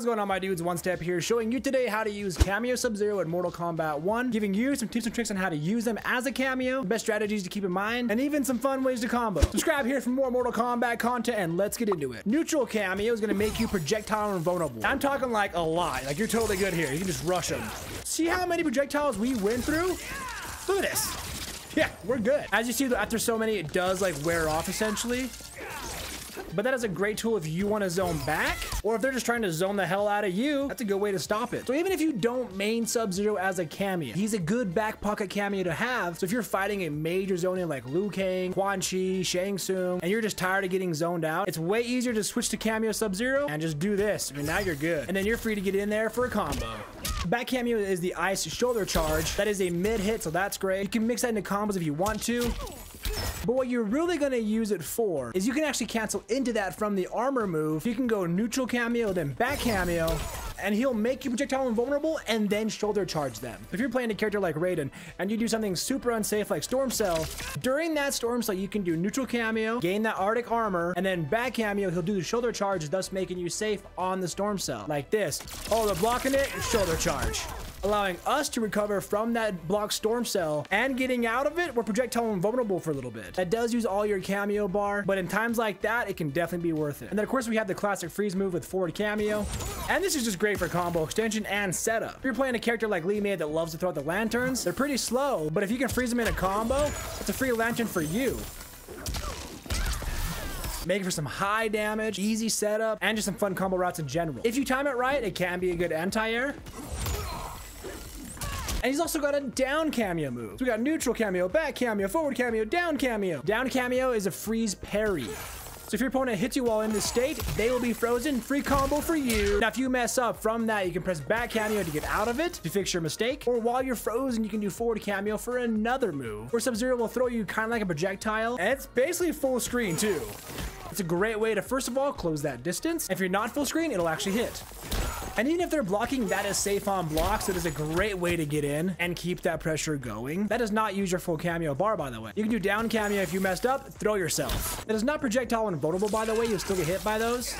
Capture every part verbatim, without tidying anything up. What's going on, my dudes? One Step here, showing you today how to use Kameo Sub-Zero in Mortal Kombat one, giving you some tips and tricks on how to use them as a Kameo, best strategies to keep in mind, and even some fun ways to combo. Subscribe here for more Mortal Kombat content, and let's get into it. Neutral Kameo is gonna make you projectile invulnerable. I'm talking like a lot. Like, you're totally good here. You can just rush them. See how many projectiles we went through? Look at this. Yeah, we're good. As you see, after so many, it does like wear off essentially. But that is a great tool if you want to zone back, or if they're just trying to zone the hell out of you. That's a good way to stop it. So even if you don't main Sub-Zero as a Kameo, he's a good back pocket Kameo to have. So if you're fighting a major zoning like Liu Kang, Quan Chi, Shang Tsung, and you're just tired of getting zoned out, it's way easier to switch to Kameo Sub-Zero and just do this. I mean, now you're good. And then you're free to get in there for a combo. Back Kameo is the ice shoulder charge. That is a mid hit, so that's great. You can mix that into combos if you want to. But what you're really going to use it for is you can actually cancel into that from the armor move. You can go neutral Kameo, then back Kameo, and he'll make you projectile invulnerable and then shoulder charge them. If you're playing a character like Raiden and you do something super unsafe like Storm Cell, during that Storm Cell, you can do neutral Kameo, gain that Arctic armor, and then back Kameo, he'll do the shoulder charge, thus making you safe on the Storm Cell. Like this. Oh, they're blocking it, shoulder charge, allowing us to recover from that block Storm Cell and getting out of it. We're projectile invulnerable for a little bit. That does use all your Kameo bar, but in times like that, it can definitely be worth it. And then of course we have the classic freeze move with forward Kameo. And this is just great for combo extension and setup. If you're playing a character like Li Mei that loves to throw out the lanterns, they're pretty slow, but if you can freeze them in a combo, it's a free lantern for you. Making for some high damage, easy setup, and just some fun combo routes in general. If you time it right, it can be a good anti-air. And he's also got a down Kameo move. So we got neutral Kameo, back Kameo, forward Kameo, down Kameo. Down Kameo is a freeze parry. So if your opponent hits you while in this state, they will be frozen. Free combo for you. Now, if you mess up from that, you can press back Kameo to get out of it, to fix your mistake. Or while you're frozen, you can do forward Kameo for another move, where Sub-Zero will throw you kind of like a projectile. And it's basically full screen too. It's a great way to, first of all, close that distance. If you're not full screen, it'll actually hit. And even if they're blocking, that is safe on blocks. It is a great way to get in and keep that pressure going. That does not use your full Kameo bar, by the way. You can do down Kameo if you messed up, throw yourself. That is not projectile invulnerable, by the way. You'll still get hit by those.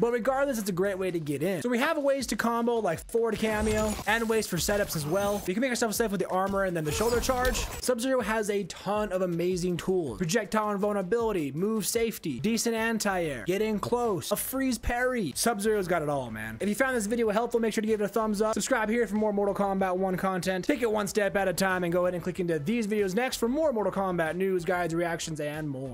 But regardless, it's a great way to get in. So we have ways to combo like forward Kameo and ways for setups as well. You can make yourself safe with the armor and then the shoulder charge. Sub-Zero has a ton of amazing tools. Projectile invulnerability, move safety, decent anti-air, get in close, a freeze parry. Sub-Zero's got it all, man. If you found this video helpful, make sure to give it a thumbs up. Subscribe here for more Mortal Kombat one content. Take it one step at a time and go ahead and click into these videos next for more Mortal Kombat news, guides, reactions, and more.